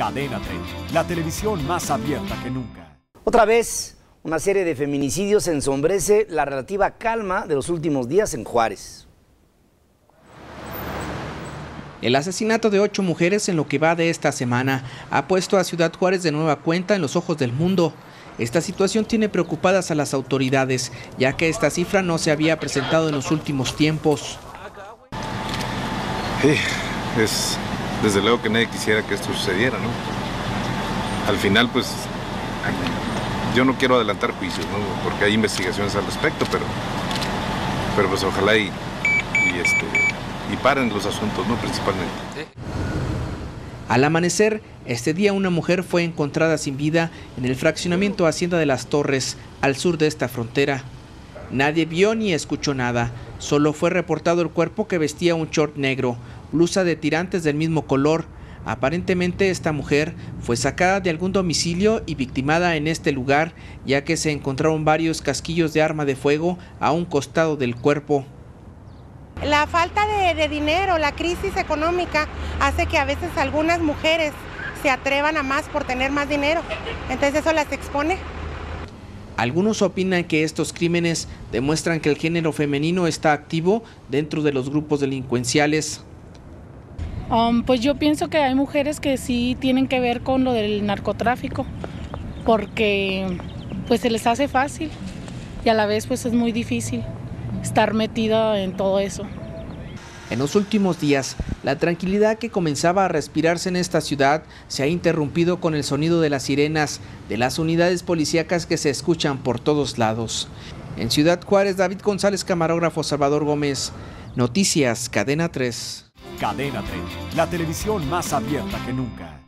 Cadena 30, la televisión más abierta que nunca. Otra vez, una serie de feminicidios ensombrece la relativa calma de los últimos días en Juárez. El asesinato de 8 mujeres en lo que va de esta semana ha puesto a Ciudad Juárez de nueva cuenta en los ojos del mundo. Esta situación tiene preocupadas a las autoridades, ya que esta cifra no se había presentado en los últimos tiempos. Sí, desde luego que nadie quisiera que esto sucediera, ¿no? Al final, pues, yo no quiero adelantar juicios, ¿no? Porque hay investigaciones al respecto, pero pues ojalá y paren los asuntos, ¿no? Principalmente. Al amanecer, este día una mujer fue encontrada sin vida en el fraccionamiento Hacienda de las Torres, al sur de esta frontera. Nadie vio ni escuchó nada, solo fue reportado el cuerpo que vestía un short negro, blusa de tirantes del mismo color. Aparentemente esta mujer fue sacada de algún domicilio y victimada en este lugar, ya que se encontraron varios casquillos de arma de fuego a un costado del cuerpo. La falta de dinero, la crisis económica hace que a veces algunas mujeres se atrevan a más por tener más dinero, entonces eso las expone. Algunos opinan que estos crímenes demuestran que el género femenino está activo dentro de los grupos delincuenciales. Pues yo pienso que hay mujeres que sí tienen que ver con lo del narcotráfico, porque pues se les hace fácil y a la vez pues es muy difícil estar metida en todo eso. En los últimos días, la tranquilidad que comenzaba a respirarse en esta ciudad se ha interrumpido con el sonido de las sirenas de las unidades policíacas que se escuchan por todos lados. En Ciudad Juárez, David González, camarógrafo Salvador Gómez, Noticias Cadena 3. Cadena 3, la televisión más abierta que nunca.